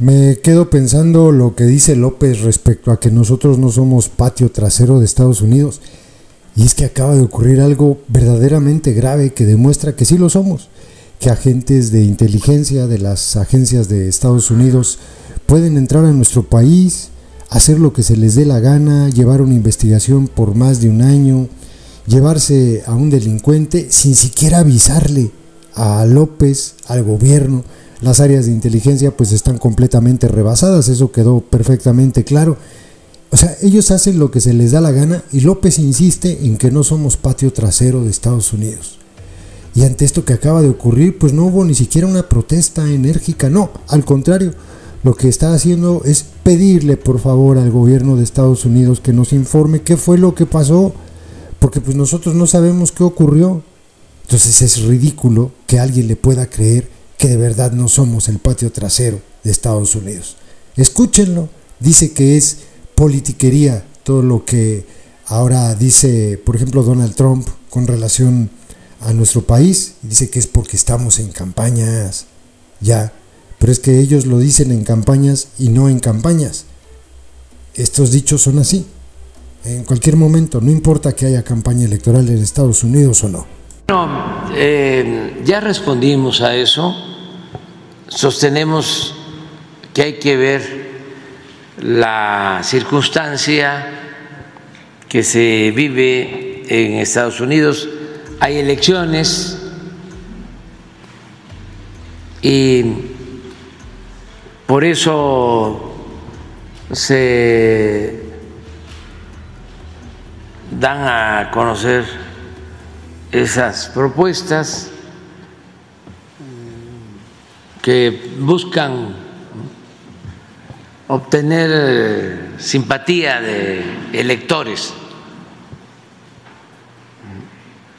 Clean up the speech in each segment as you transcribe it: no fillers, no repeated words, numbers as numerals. Me quedo pensando lo que dice López respecto a que nosotros no somos patio trasero de Estados Unidos. Y es que acaba de ocurrir algo verdaderamente grave que demuestra que sí lo somos. Que agentes de inteligencia de las agencias de Estados Unidos pueden entrar a nuestro país, hacer lo que se les dé la gana, llevar una investigación por más de un año, llevarse a un delincuente sin siquiera avisarle a López, al gobierno. Las áreas de inteligencia pues están completamente rebasadas, eso quedó perfectamente claro. O sea, ellos hacen lo que se les da la gana y López insiste en que no somos patio trasero de Estados Unidos. Y ante esto que acaba de ocurrir, pues no hubo ni siquiera una protesta enérgica, no, al contrario. Lo que está haciendo es pedirle por favor al gobierno de Estados Unidos que nos informe qué fue lo que pasó, porque pues nosotros no sabemos qué ocurrió. Entonces es ridículo que alguien le pueda creer que de verdad no somos el patio trasero de Estados Unidos. Escúchenlo, dice que es politiquería todo lo que ahora dice, por ejemplo, Donald Trump con relación a nuestro país. Dice que es porque estamos en campañas, ya, pero es que ellos lo dicen en campañas y no en campañas. Estos dichos son así, en cualquier momento, no importa que haya campaña electoral en Estados Unidos o no. Bueno, ya respondimos a eso. Sostenemos que hay que ver la circunstancia que se vive en Estados Unidos. Hay elecciones y por eso se dan a conocer esas propuestas que buscan obtener simpatía de electores.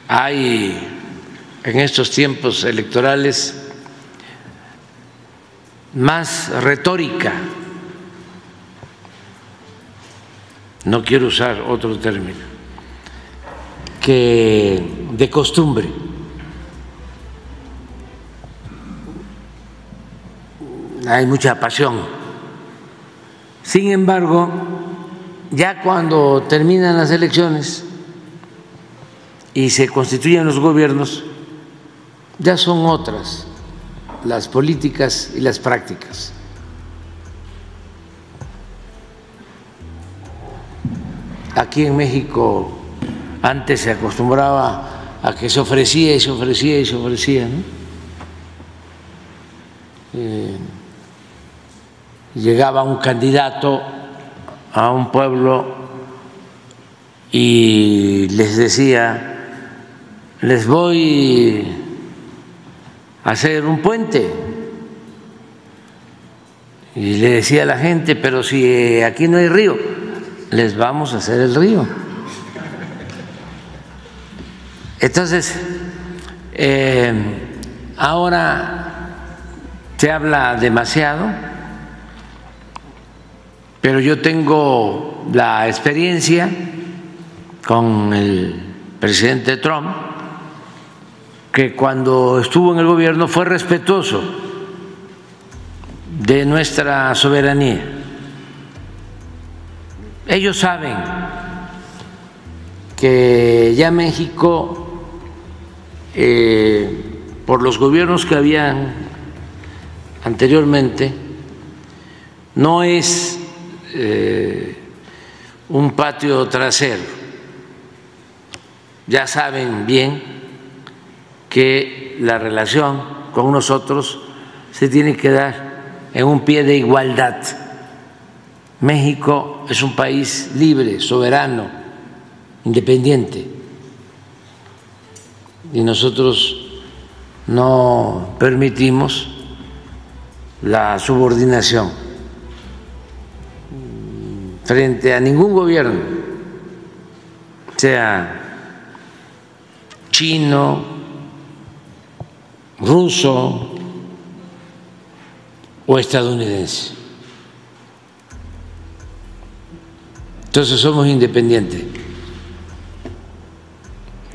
Hay en estos tiempos electorales más retórica, no quiero usar otro término, que de costumbre. Hay mucha pasión. Sin embargo, ya cuando terminan las elecciones y se constituyen los gobiernos, ya son otras las políticas y las prácticas. Aquí en México antes se acostumbraba a que se ofrecía y se ofrecía y se ofrecía, ¿no? Llegaba un candidato a un pueblo y les decía, les voy a hacer un puente. Y le decía a la gente, pero si aquí no hay río, les vamos a hacer el río. Entonces, ahora se habla demasiado, pero yo tengo la experiencia con el presidente Trump, que cuando estuvo en el gobierno fue respetuoso de nuestra soberanía. Ellos saben que ya México, por los gobiernos que habían anteriormente, no es un patio trasero. Ya saben bien que la relación con nosotros se tiene que dar en un pie de igualdad. México es un país libre, soberano, independiente. Y nosotros no permitimos la subordinación frente a ningún gobierno, sea chino, ruso o estadounidense. Entonces somos independientes,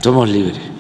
somos libres.